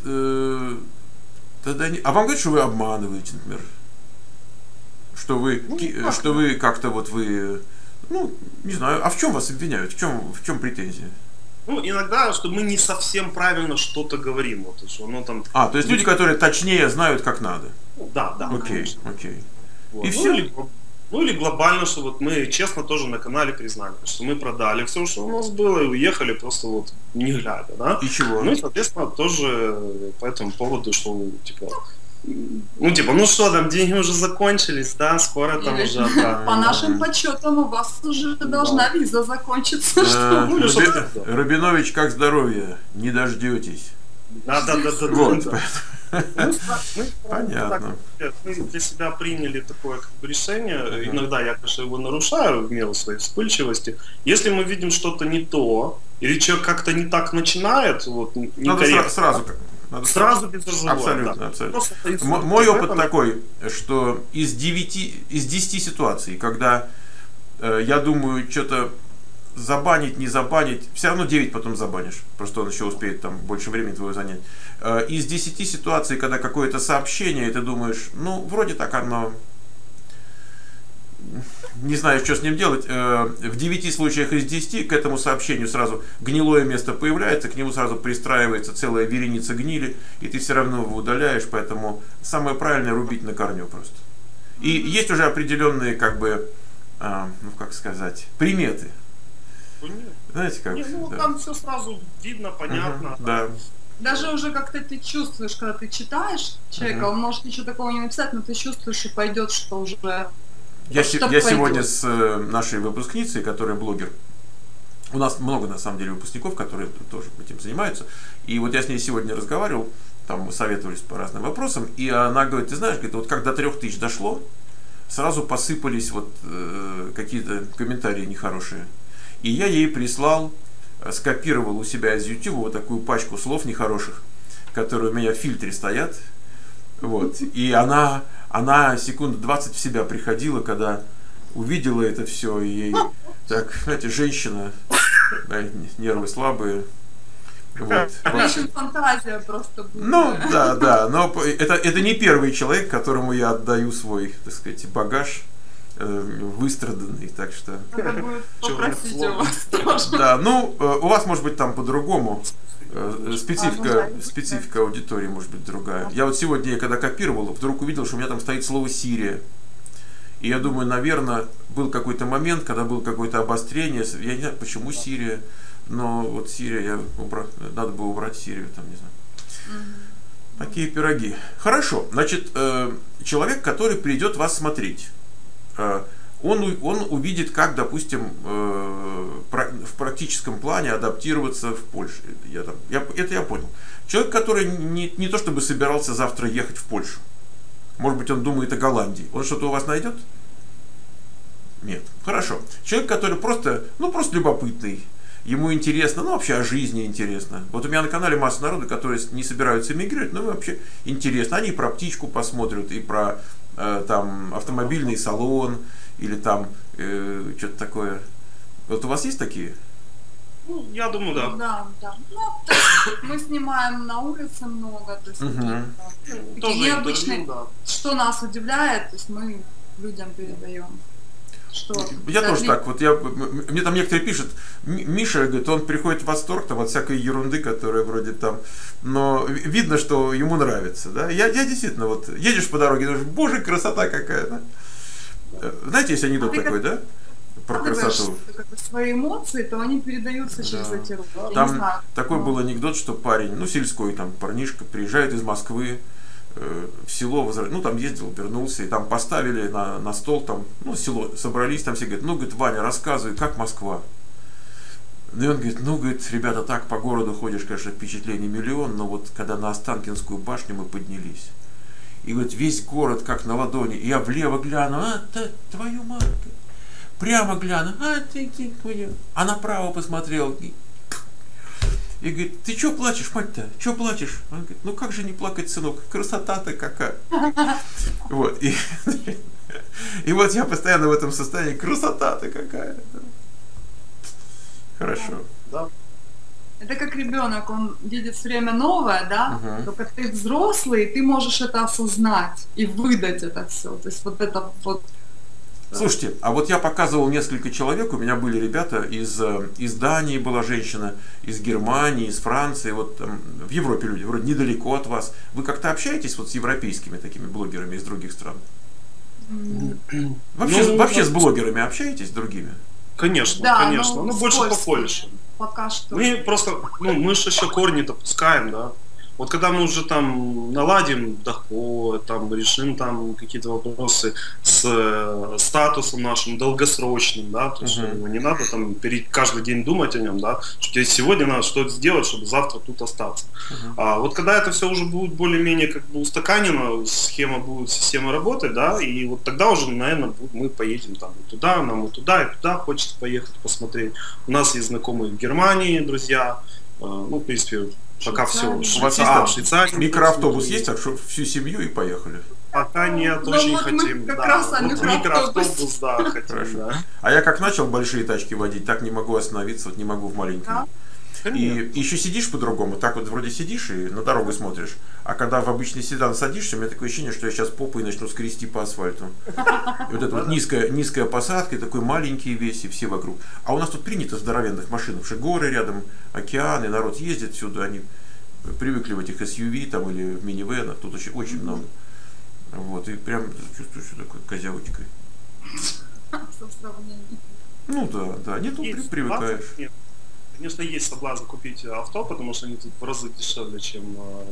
тогда не. А вам говорят, что вы обманываете, например, что вы, что вы как-то вот вы, ну не знаю. А в чем вас обвиняют? В чем, в чем претензии? Ну, иногда, что мы не совсем правильно что-то говорим, вот, что оно там. А, то есть люди, которые точнее знают, как надо. Да, да. Окей, окей. И все. Ну или глобально, что вот мы честно тоже на канале признали, что мы продали все, что у нас было, и уехали просто вот не глядя, да? И чего? Ну и, соответственно, тоже по этому поводу, что типа, ну типа, ну что там, деньги уже закончились, да, скоро там или уже... Да. По нашим подсчетам у вас уже должна виза закончиться, что вы... Рабинович, как здоровье? Не дождетесь. Да, да, да, да. Вот, да. Мы, мы, Понятно. Так, мы для себя приняли такое как бы, решение. Uh-huh. Иногда я, конечно, его нарушаю в меру своей вспыльчивости. Если мы видим что-то не то, или человек как-то не так начинает, вот, надо сразу, сразу, надо сразу без разговора. Абсолютно, да. абсолютно. Мой опыт этом... такой, что из девяти, из десяти ситуаций, когда э, я думаю, что-то забанить, не забанить, все равно девять потом забанишь, потому что он еще успеет там больше времени твоего занять. Из десяти ситуаций, когда какое-то сообщение, и ты думаешь, ну, вроде так оно, не знаю, что с ним делать, в девяти случаях из десяти к этому сообщению сразу гнилое место появляется, к нему сразу пристраивается целая вереница гнили, и ты все равно его удаляешь, поэтому самое правильное — рубить на корню просто. И есть уже определенные, как бы, ну, как сказать, приметы. Нет. Знаете, как? Нет, ну, да. Там все сразу видно, понятно. Угу, да. Даже уже как-то ты чувствуешь, когда ты читаешь человека, угу. Он может ничего такого не написать, но ты чувствуешь и пойдет, что уже... Я, что я сегодня с нашей выпускницей, которая блогер, у нас много на самом деле выпускников, которые тоже этим занимаются, и вот я с ней сегодня разговаривал, там мы советовались по разным вопросам, и она говорит, ты знаешь, говорит, вот как до трех тысяч дошло, сразу посыпались вот э, какие-то комментарии нехорошие. И я ей прислал, скопировал у себя из YouTube вот такую пачку слов нехороших, которые у меня в фильтре стоят. Вот. И она, она секунд двадцать в себя приходила, когда увидела это все. И ей, так, знаете, женщина, да, нервы слабые. Вот. Фантазия просто будет. Ну, да, да. Но это, это не первый человек, которому я отдаю свой, так сказать, багаж. Выстраданный, так что... Надо будет попросить у вас тоже. Да, ну, у вас может быть там по-другому, специфика, специфика аудитории может быть другая. Я вот сегодня, когда копировал, вдруг увидел, что у меня там стоит слово «Сирия». И я думаю, наверное, был какой-то момент, когда было какое-то обострение, я не знаю, почему Сирия, но вот Сирия, я убрал, надо было убрать Сирию, там, не знаю. Такие пироги. Хорошо, значит, человек, который придет вас смотреть, Он, он увидит, как, допустим, в практическом плане адаптироваться в Польше. Я там, я, это я понял. Человек, который не, не то чтобы собирался завтра ехать в Польшу. Может быть, он думает о Голландии. Он что-то у вас найдет? Нет. Хорошо. Человек, который просто, ну, просто любопытный. Ему интересно, ну, вообще о жизни интересно. Вот у меня на канале масса народа, которые не собираются эмигрировать, но вообще интересно. Они про птичку посмотрят, и про... там автомобильный салон или там э, что-то такое. Вот у вас есть такие? Ну, я думаю, да. Да, да. Ну, то есть, мы снимаем на улице много, то есть, угу. Тоже необычные, да. Что нас удивляет, то есть мы людям передаем. Что? Я тоже ли... так, вот я, мне там некоторые пишут, Миша, говорит, он приходит в восторг там, от всякой ерунды, которая вроде там, но видно, что ему нравится, да, я, я действительно, вот, едешь по дороге, думаешь, боже, красота какая-то, да. Знаете, есть анекдот а такой, как... да, про а красоту. Свои эмоции, то они передаются через да. эти руки, я там не знаю, такой но... был анекдот, что парень, ну, сельской там парнишка, приезжает из Москвы, в село, ну там ездил, вернулся, и там поставили на, на стол, там, ну, село, собрались, там все говорят, ну, говорит, Ваня, рассказывай, как Москва. Ну, и он говорит, ну, говорит, ребята, так по городу ходишь, конечно, впечатлений миллион, но вот когда на Останкинскую башню мы поднялись, и говорит, весь город как на ладони, и я влево гляну, а, ты, твою мать, прямо гляну, а, ты, ты, ты, а направо посмотрел, и говорит, ты чё плачешь, мать-то? Чё плачешь? Он говорит, ну как же не плакать, сынок? Красота-то какая. Вот. И, и вот я постоянно в этом состоянии. Красота-то какая. Хорошо. Да. Это как ребенок, он видит все время новое, да? Угу. Только ты взрослый, ты можешь это осознать и выдать это все. То есть вот это вот. Слушайте, а вот я показывал несколько человек, у меня были ребята из, из Дании была женщина, из Германии, из Франции, вот там, в Европе люди, вроде недалеко от вас. Вы как-то общаетесь вот с европейскими такими блогерами из других стран? Вообще, ну, вообще ну, с блогерами общаетесь другими? Конечно, да, конечно, но, но больше по Польше. Пока что. Мы просто, ну, мы же еще корни-то пускаем, да. Вот когда мы уже там наладим доход, там решим там какие-то вопросы с э, статусом нашим долгосрочным, да, то есть uh-huh. не надо там каждый день думать о нем, да, что сегодня надо что-то сделать, чтобы завтра тут остаться. Uh-huh. А вот когда это все уже будет более-менее как бы устаканено, схема будет, система работы, да, и вот тогда уже, наверное, мы поедем там и туда, нам и туда, и туда хочется поехать посмотреть. У нас есть знакомые в Германии, друзья, э, ну, в принципе, пока все. У вас есть там микроавтобус есть, так что всю семью и поехали. Пока нет, но очень вот хотим. Как да. раз вот микроавтобус, да, хотим. Да. А я как начал большие тачки водить, так не могу остановиться, вот не могу в маленьком. Да. И еще сидишь по-другому, так вот вроде сидишь и на дорогу смотришь, а когда в обычный седан садишься, у меня такое ощущение, что я сейчас попой начну скрести по асфальту. И вот эта вот низкая, низкая посадка, и такой маленький весь, и все вокруг. А у нас тут принято здоровенных машин, потому что горы рядом, океаны, народ ездит сюда, они привыкли в этих эс ю ви там, или в минивенах, тут очень, очень mm-hmm. много. Вот, и прям чувствуешь, что такое козявочкой. Ну да, да, не тут при, привыкаешь. Конечно, есть соблазн купить авто, потому что они тут в разы дешевле, чем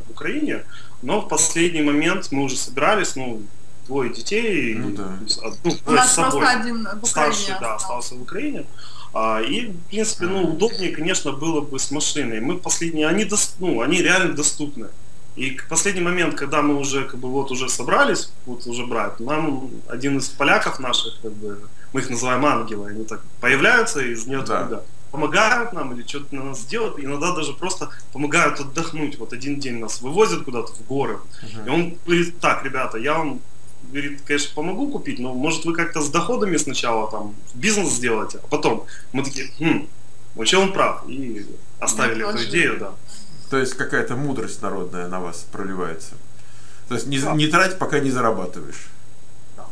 в Украине. Но в последний момент мы уже собирались, ну, двое детей, ну, да. одну, У нас с собой. Один старший, да, остался в Украине. А, и, в принципе, ну, удобнее, конечно, было бы с машиной. Мы последние, они, до, ну, они реально доступны. И в последний момент, когда мы уже, как бы, вот уже собрались, вот уже брать, нам один из поляков наших, как бы, мы их называем ангелы, они так появляются из ниоткуда. Да. Помогают нам или что-то на нас делают, иногда даже просто помогают отдохнуть. Вот один день нас вывозят куда-то в горы, uh-huh. и он говорит: так, ребята, я вам, говорит, конечно, помогу купить, но может вы как-то с доходами сначала там бизнес сделаете, а потом мы такие, хм, вообще он прав, и оставили ну, эту идею, да. То есть какая-то мудрость народная на вас проливается. То есть не, да. не трать, пока не зарабатываешь. Да.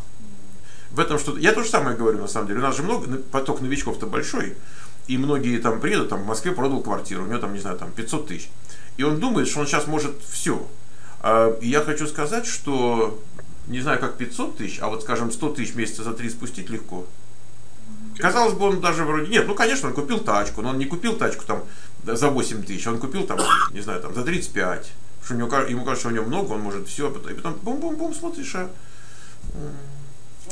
В этом что-то. Я то же самое говорю на самом деле. У нас же много, поток новичков-то большой. И многие там приедут, там в Москве продал квартиру, у него там, не знаю, там пятьсот тысяч. И он думает, что он сейчас может все. А я хочу сказать, что не знаю, как пятьсот тысяч, а вот, скажем, сто тысяч месяца за три спустить легко. Казалось бы, он даже вроде... Нет, ну, конечно, он купил тачку, но он не купил тачку там за восемь тысяч, он купил там, не знаю, там за тридцать пять. Потому что ему кажется, что у него много, он может все. И потом бум-бум-бум, смотришь, а...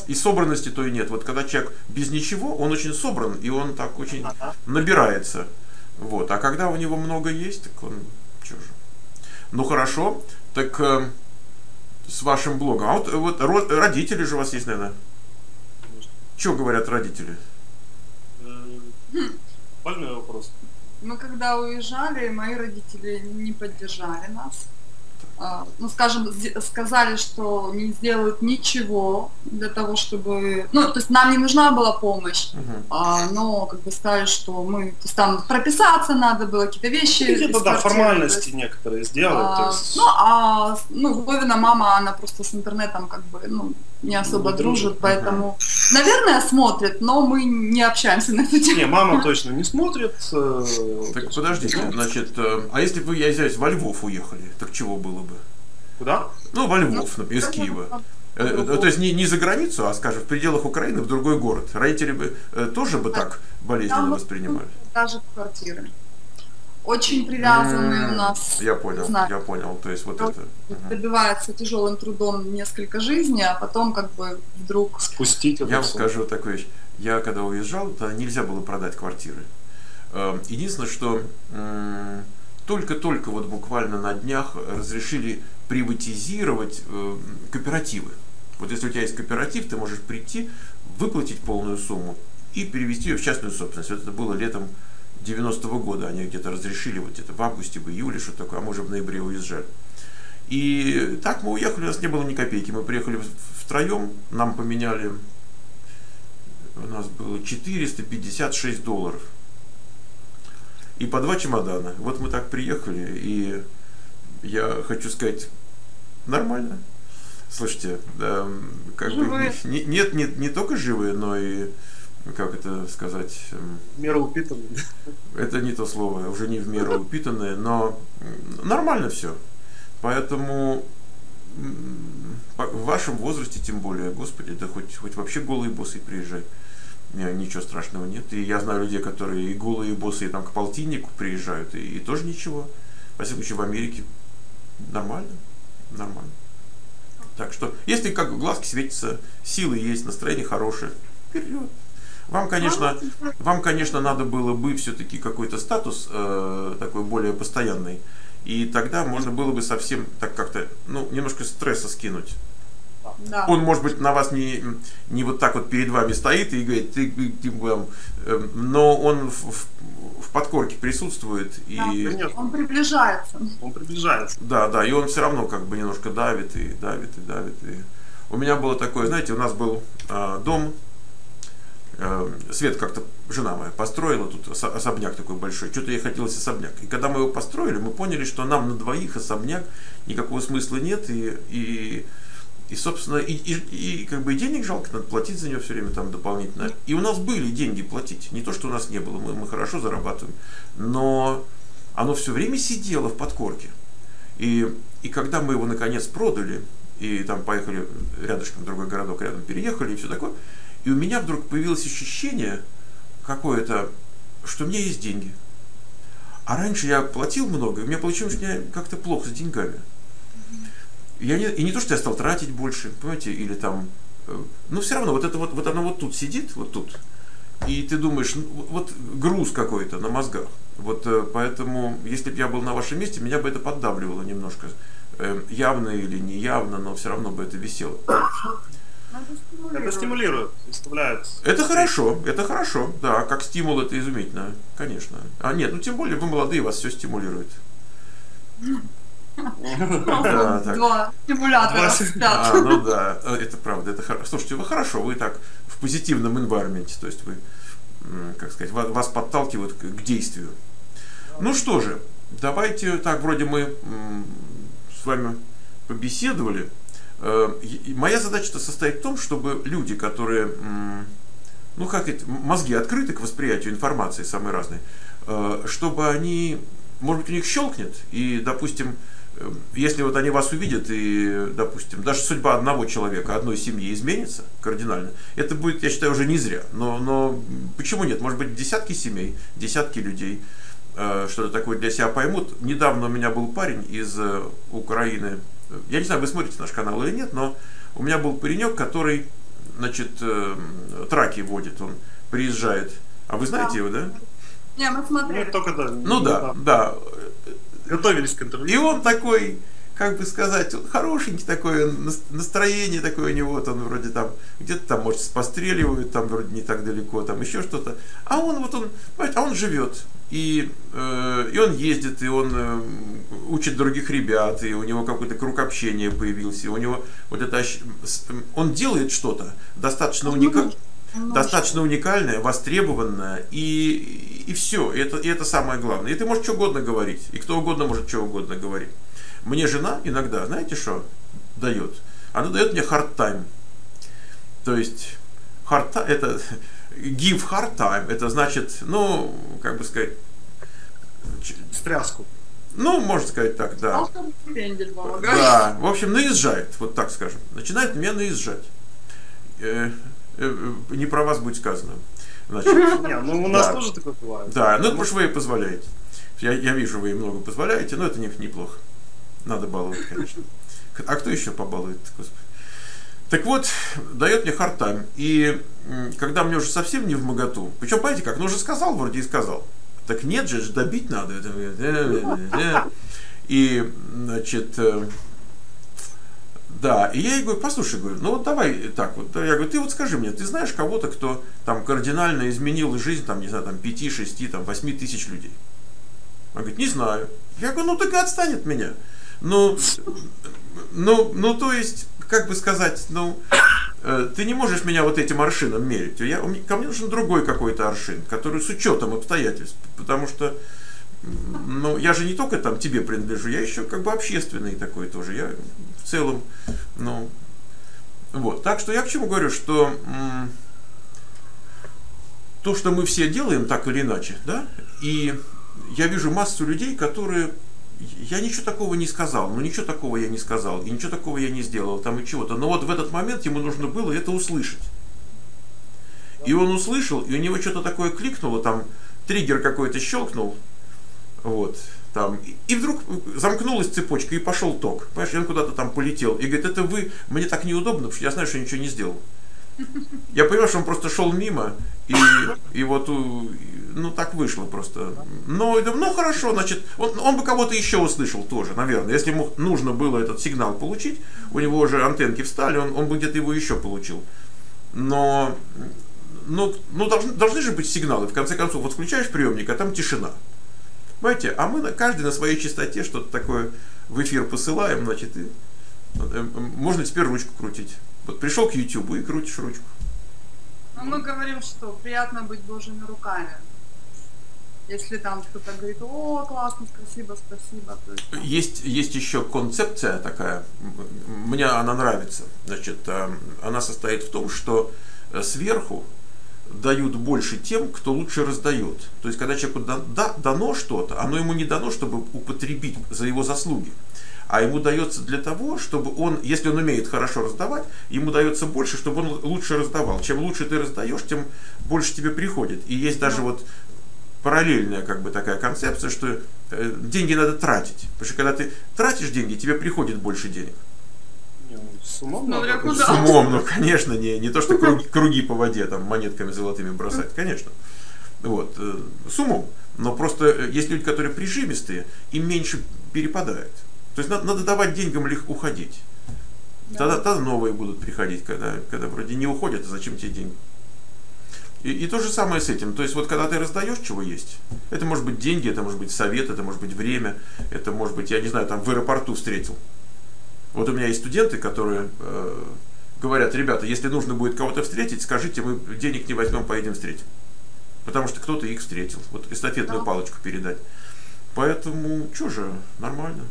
И собранности то и нет. Вот когда человек без ничего, он очень собран, и он так очень набирается. Вот. А когда у него много есть, так он чё же. Ну хорошо, так э, с вашим блогом. А вот, вот родители же у вас есть, наверное. Чё говорят родители? Больной вопрос. Мы когда уезжали, мои родители не поддержали нас. Ну, скажем, сказали, что не сделают ничего для того, чтобы... Ну, то есть нам не нужна была помощь, uh-huh. но как бы сказали, что мы... То есть там прописаться надо было, какие-то вещи... Какие-то, да, формальности некоторые сделают. А, есть... Ну, а ну, Вовина мама, она просто с интернетом как бы ну, не особо ну, дружит, дружит, поэтому... Uh-huh. Наверное, смотрит, но мы не общаемся на эту тему. Не, мама точно не смотрит. Так, подождите, значит, а если бы я здесь во Львов уехали, так чего было? Бы. Куда? Ну, во Львов, ну, из Киева. Э, то есть не, не за границу, а, скажем, в пределах Украины, в другой город. Родители бы э, тоже бы так болезненно воспринимали? Даже квартиры. Очень привязаны mm-hmm. у нас. Я понял, знаю, я понял. То есть вот это. Добивается uh-huh. тяжелым трудом несколько жизней, а потом как бы вдруг... Спустить. Я вам скажу такую вещь. Я когда уезжал, то нельзя было продать квартиры. Единственное, что... Только-только вот буквально на днях разрешили приватизировать э, кооперативы. Вот если у тебя есть кооператив, ты можешь прийти, выплатить полную сумму и перевести ее в частную собственность. Вот это было летом девяностого года, они где-то разрешили, вот это в августе, в июле, что такое, а мы уже в ноябре уезжали. И так мы уехали, у нас не было ни копейки, мы приехали втроем, нам поменяли, у нас было четыреста пятьдесят шесть долларов. И по два чемодана. Вот мы так приехали, и я хочу сказать, нормально. Слушайте, да, как живые. бы не, нет, нет, не только живые, но и, как это сказать... В меру упитанные. Это не то слово, уже не в меру упитанные, но нормально все. Поэтому в вашем возрасте, тем более, господи, да хоть, хоть вообще голые боссы приезжай. Ничего страшного нет. И я знаю людей, которые и голые, и боссы, и там к полтиннику приезжают, и, и тоже ничего. Во всяком случае, в Америке нормально. Нормально. Так что, если как глазки светятся, силы есть, настроение хорошее, вперед. Вам, конечно, вам, конечно, надо было бы все-таки какой-то статус э, такой более постоянный. И тогда можно было бы совсем так как-то, ну, немножко стресса скинуть. Да. Он, может быть, на вас не, не вот так вот перед вами стоит и говорит, ты, ты, ты, но он в, в, в подкорке присутствует. И да, конечно. Он приближается. Он приближается. Да, да, и он все равно как бы немножко давит и давит и давит. И... У меня было такое, знаете, у нас был э, дом, э, Свет как-то, жена моя, построила тут особняк такой большой, что-то ей хотелось особняк. И когда мы его построили, мы поняли, что нам на двоих особняк никакого смысла нет, и... и И, собственно, и, и, и как бы и денег жалко, надо платить за нее все время там дополнительно. И у нас были деньги платить, не то, что у нас не было, мы, мы хорошо зарабатываем. Но оно все время сидело в подкорке. И, и когда мы его наконец продали, и там поехали рядышком, другой городок рядом, переехали и все такое, и у меня вдруг появилось ощущение какое-то, что у меня есть деньги. А раньше я платил много, и у меня получилось, что я как-то плохо с деньгами. Я не, и не то, что я стал тратить больше, понимаете, или там, ну все равно вот это вот, вот оно вот тут сидит, вот тут, и ты думаешь, ну, вот груз какой-то на мозгах, вот поэтому, если бы я был на вашем месте, меня бы это поддавливало немножко, явно или неявно, но все равно бы это висело. Это стимулирует, заставляет. Это хорошо, это хорошо, да, как стимул это изумительно, конечно. А нет, ну тем более вы молодые, вас все стимулирует. Да, два стимулятора. А, ну да, это правда, это хорошо. Слушайте, вы хорошо, вы так в позитивном environment, то есть вы, как сказать, вас подталкивают к действию. Ну что же, давайте так, вроде мы с вами побеседовали. Моя задача-то состоит в том, чтобы люди, которые, ну как это, мозги открыты к восприятию информации самой разной, чтобы они, может быть, у них щелкнет, и, допустим, если вот они вас увидят, и, допустим, даже судьба одного человека, одной семьи изменится кардинально, это будет, я считаю, уже не зря. Но, но почему нет? Может быть, десятки семей, десятки людей э, что-то такое для себя поймут. Недавно у меня был парень из э, Украины. Я не знаю, вы смотрите наш канал или нет, но у меня был паренек, который, значит, э, траки водит, он приезжает. А вы знаете его, да? Не, мы смотрели. Ну, только, да, ну да, да. Готовились к интервью. И он такой, как бы сказать, хорошенький такой, настроение такое у него, вот он вроде там, где-то там, может, постреливают, там вроде не так далеко, там еще что-то. А он вот он, а он живет, и, э, и он ездит, и он э, учит других ребят, и у него какой-то круг общения появился, и у него вот это, он делает что-то достаточно уникальное. Достаточно уникальная, востребованная, и, и все, и это, и это самое главное. И ты можешь что угодно говорить, и кто угодно может что угодно говорить. Мне жена иногда, знаете что, дает? Она дает мне hard time. То есть, hard time, это, give hard time, это значит, ну, как бы сказать... Стряску. Ну, можно сказать так, да. Да, в общем, наезжает, вот так скажем. Начинает меня наезжать. Не про вас будет сказано. Значит, не, ну у нас да. тоже такое бывает. Да, ну это потому что вы позволяете. Я, я вижу, вы ей много позволяете, но это не, неплохо. Надо баловать, конечно. А кто еще побалует? Господи. Так вот, дает мне hard time. И когда мне уже совсем не в моготу, причем, понимаете как, ну уже сказал, вроде и сказал. Так нет же, добить надо. И, значит... Да, и я ей говорю, послушай, говорю, ну вот давай так вот, я говорю, ты вот скажи мне, ты знаешь кого-то, кто там кардинально изменил жизнь, там, не знаю, там, пяти, шести, там, восьми тысяч людей? Она говорит, не знаю. Я говорю, ну так и отстань от меня. Ну, ну, ну, то есть, как бы сказать, ну, ты не можешь меня вот этим аршином мерить. Я, ко мне нужен другой какой-то аршин, который с учетом обстоятельств, потому что... Ну, я же не только там тебе принадлежу, я еще как бы общественный такой тоже, я в целом, ну, вот. Так что я к чему говорю, что м, то, что мы все делаем так или иначе, да, и я вижу массу людей, которые, я ничего такого не сказал, ну, ничего такого я не сказал, и ничего такого я не сделал, там, и чего-то, но вот в этот момент ему нужно было это услышать. И он услышал, и у него что-то такое кликнуло, там, триггер какой-то щелкнул, вот, там, и вдруг замкнулась цепочка и пошел ток. Понимаешь, он куда-то там полетел. И говорит, это вы, мне так неудобно, потому что я знаю, что я ничего не сделал. Я понимаю, что он просто шел мимо, и, и вот, ну, так вышло просто. Но, ну, хорошо, значит, он, он бы кого-то еще услышал тоже, наверное. Если ему нужно было этот сигнал получить, у него уже антенки встали, он, он бы где-то его еще получил. Но... но, но должны, должны же быть сигналы. В конце концов, вот включаешь приемник, а там тишина. Понимаете? А мы каждый на своей частоте что-то такое в эфир посылаем, значит, и можно теперь ручку крутить. Вот пришел к YouTube и крутишь ручку. Но мы говорим, что приятно быть божьими руками. Если там кто-то говорит: о, классно, спасибо, спасибо. То есть, там... есть, есть еще концепция такая, мне она нравится. Значит, она состоит в том, что сверху дают больше тем, кто лучше раздает. То есть, когда человеку дано что-то, оно ему не дано, чтобы употребить за его заслуги. А ему дается для того, чтобы он, если он умеет хорошо раздавать, ему дается больше, чтобы он лучше раздавал. Чем лучше ты раздаешь, тем больше тебе приходит. И есть даже вот параллельная как бы такая концепция, что деньги надо тратить. Потому что когда ты тратишь деньги, тебе приходит больше денег. С умом, с умом, ну, конечно, не, не то, что круги, круги по воде, там, монетками золотыми бросать, конечно. Вот, с умом. Но просто есть люди, которые прижимистые, им меньше перепадает. То есть надо, надо давать деньгам легко уходить. Да. Тогда, тогда новые будут приходить, когда, когда вроде не уходят, а зачем тебе деньги? И, и то же самое с этим. То есть вот когда ты раздаешь, чего есть, это может быть деньги, это может быть совет, это может быть время, это может быть, я не знаю, там в аэропорту встретил. Вот у меня есть студенты, которые э, говорят: ребята, если нужно будет кого-то встретить, скажите, мы денег не возьмем, поедем встретим. Потому что кто-то их встретил. Вот эстафетную да. палочку передать. Поэтому, что же, нормально.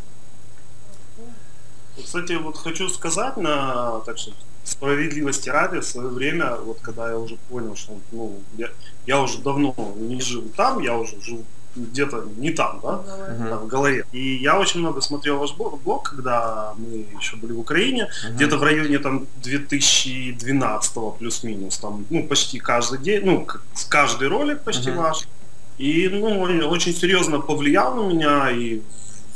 Кстати, вот хочу сказать, на, так что, справедливости ради, в свое время, вот когда я уже понял, что ну, я, я уже давно не жил там, я уже жил где-то не там, да, uh-huh. там, в голове. И я очень много смотрел ваш блог, когда мы еще были в Украине, uh-huh. где-то в районе там две тысячи двенадцатого плюс-минус, там, ну, почти каждый день, ну, каждый ролик почти uh-huh. ваш. И, ну, очень серьезно повлиял на меня и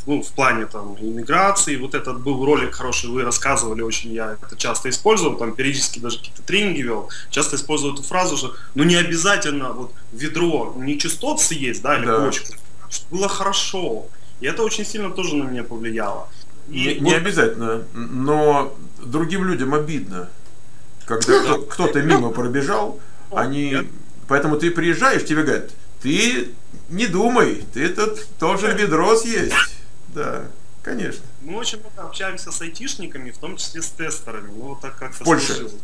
ну, в плане там иммиграции. Вот этот был ролик хороший, вы рассказывали очень, я это часто использовал, там периодически даже какие-то тренинги вел, часто использовал эту фразу, что ну не обязательно вот ведро нечистот съесть, да, или да. бочку, было хорошо. И это очень сильно тоже на меня повлияло. И не, вот... не обязательно, но другим людям обидно, когда кто-то мимо пробежал, они, поэтому ты приезжаешь, тебе говорят: ты не думай, ты тут тоже ведро съесть. Да, конечно. Мы очень много общаемся с айтишниками, в том числе с тестерами. Ну, вот так как-то сложилось.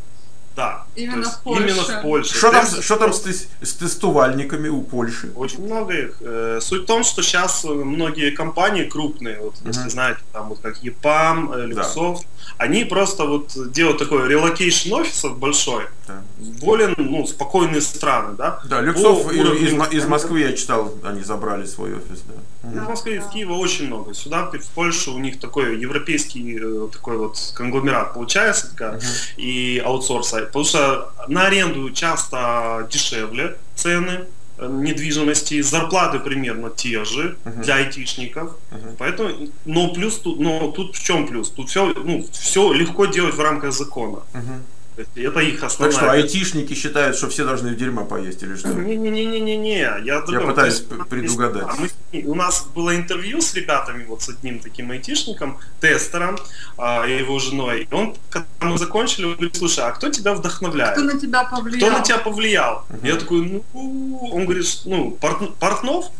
Да. Именно в Польше. Именно в Польше. Что там, что там с, с тестувальниками у Польши? Очень много их. Суть в том, что сейчас многие компании крупные, вот, mm-hmm. если знаете, там вот как и пам, Luxoft, да. они просто вот делают такой релокейшн офисов большой, да. более ну, спокойные страны. Да, да, Luxoft из, из, из Москвы я читал, они забрали свой офис. Да. Mm-hmm. Из Москвы, из Киева очень много. Сюда, в Польшу, у них такой европейский такой вот конгломерат получается, такая, mm-hmm. и аутсорса. Потому что на аренду часто дешевле цены недвижимости, зарплаты примерно те же uh-huh. для айтишников. Uh-huh. Поэтому, но плюс тут, но тут в чем плюс? Тут все, ну, все легко делать в рамках закона. Uh-huh. Это их основная. Так что айтишники считают, что все должны в дерьмо поесть или что? Не-не-не-не-не. Я, я пытаюсь предугадать. Мы, у нас было интервью с ребятами, вот с одним таким айтишником, тестером, а, и его женой. И он, когда мы закончили, он говорит: слушай, а кто тебя вдохновляет? Кто на тебя повлиял? Кто на тебя повлиял? Uh-huh. Я такой, ну, он говорит, ну, Портнов.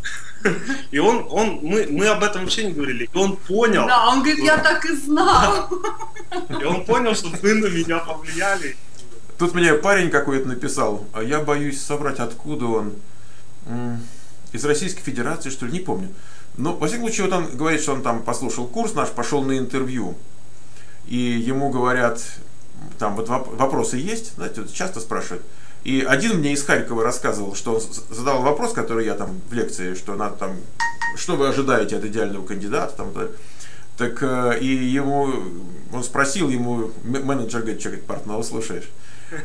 И он, он мы, мы об этом вообще не говорили. И он понял. Да, он говорит, я так и знал. И он понял, что вы на меня повлияли. Тут мне парень какой-то написал, а я боюсь соврать, откуда он. Из Российской Федерации, что ли, не помню. Но, во всяком случае, вот он говорит, что он там послушал курс наш, пошел на интервью. И ему говорят, там вот вопросы есть, знаете, вот часто спрашивают. И один мне из Харькова рассказывал, что он задал вопрос, который я там в лекции, что надо там, что вы ожидаете от идеального кандидата, там, да. Так и ему, он спросил, ему менеджер говорит: что, говорит, Портнова слушаешь?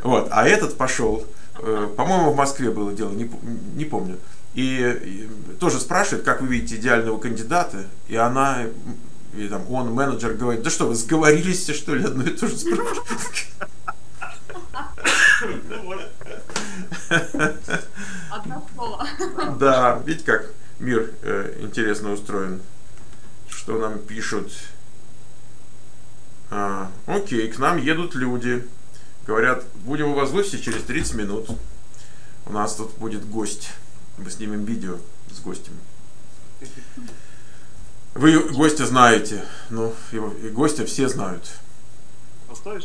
Вот, а этот пошел, по-моему, в Москве было дело, не, не помню, и, и тоже спрашивает, как вы видите идеального кандидата, и она, и там, он, менеджер, говорит: да что, вы сговорились, что ли, одно и то же спрашиваете? Одно слово. Да, видите, как мир э, интересно устроен. Что нам пишут? А, окей, к нам едут люди. Говорят, будем у вас в офисе через тридцать минут. У нас тут будет гость. Мы снимем видео с гостем. Вы гостя знаете. Ну, его, и гостя все знают. Хвостович?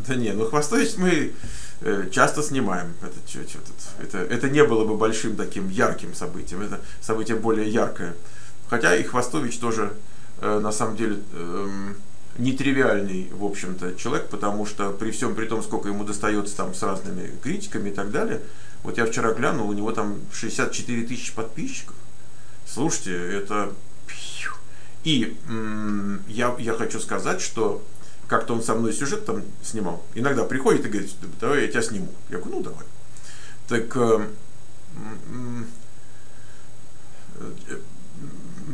Да не, ну Хвостович мы э, часто снимаем. Это, чё, чё тут? Это, это не было бы большим таким ярким событием. Это событие более яркое. Хотя и Хвостович тоже э, на самом деле э, нетривиальный, в общем-то, человек, потому что при всем при том, сколько ему достается там с разными критиками и так далее. Вот я вчера глянул, у него там шестьдесят четыре тысячи подписчиков. Слушайте, это... И м-м, я, я хочу сказать, что как-то он со мной сюжет там снимал. Иногда приходит и говорит, давай я тебя сниму. Я говорю, ну давай. Так... М-м,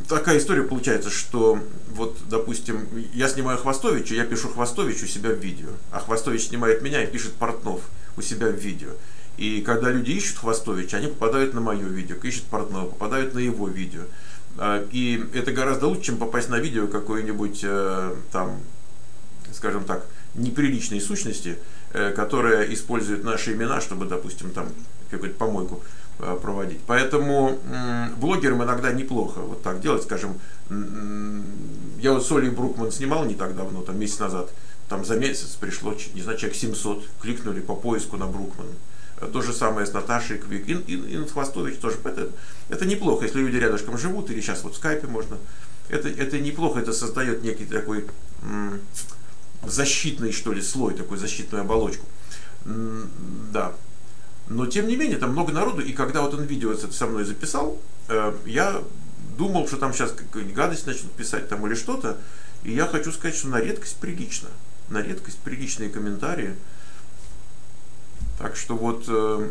такая история получается, что вот, допустим, я снимаю Хвостовича, я пишу Хвостович у себя в видео, а Хвостович снимает меня и пишет Портнов у себя в видео. И когда люди ищут Хвостовича, они попадают на мое видео, ищут Портнова, попадают на его видео. И это гораздо лучше, чем попасть на видео какой-нибудь там, скажем так, неприличной сущности, которая использует наши имена, чтобы, допустим, там какую-то помойку проводить. Поэтому блогерам иногда неплохо вот так делать, скажем, я вот с Олей Брукман снимал не так давно, там месяц назад, там за месяц пришло, не знаю, человек семьсот, кликнули по поиску на Брукман. То же самое с Наташей Квик, и, и, и Хвостович тоже. Это, это неплохо, если люди рядышком живут, или сейчас вот в скайпе можно. Это, это неплохо, это создает некий такой защитный, что ли, слой, такую защитную оболочку. М да. Но тем не менее, там много народу, и когда вот он видео со мной записал, э, я думал, что там сейчас какую-нибудь гадость начнут писать там или что-то, и я хочу сказать, что на редкость прилично, на редкость приличные комментарии. Так что вот, э,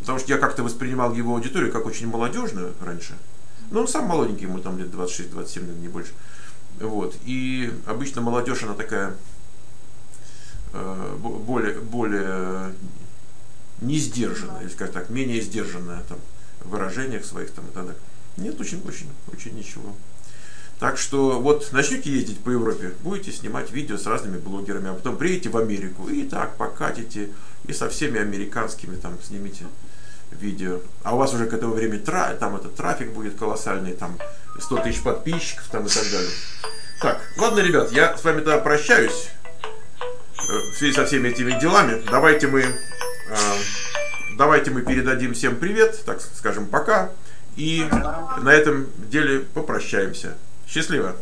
потому что я как-то воспринимал его аудиторию как очень молодежную раньше, но он сам молоденький, ему там лет двадцать шесть — двадцать семь, не больше. Вот, и обычно молодежь, она такая э, более... более не сдержанная, или скажем так, менее сдержанная там, в выражениях своих там, и так далее. Нет, очень-очень-очень ничего. Так что вот начнете ездить по Европе, будете снимать видео с разными блогерами, а потом приедете в Америку и так покатите, и со всеми американскими там снимите видео. А у вас уже к этому времени тра там этот трафик будет колоссальный, там сто тысяч подписчиков там, и так далее. Так, ладно, ребят, я с вами тогда прощаюсь в связи со всеми этими делами. Давайте мы... Давайте мы передадим всем привет, так скажем, пока, и на этом деле попрощаемся. Счастливо!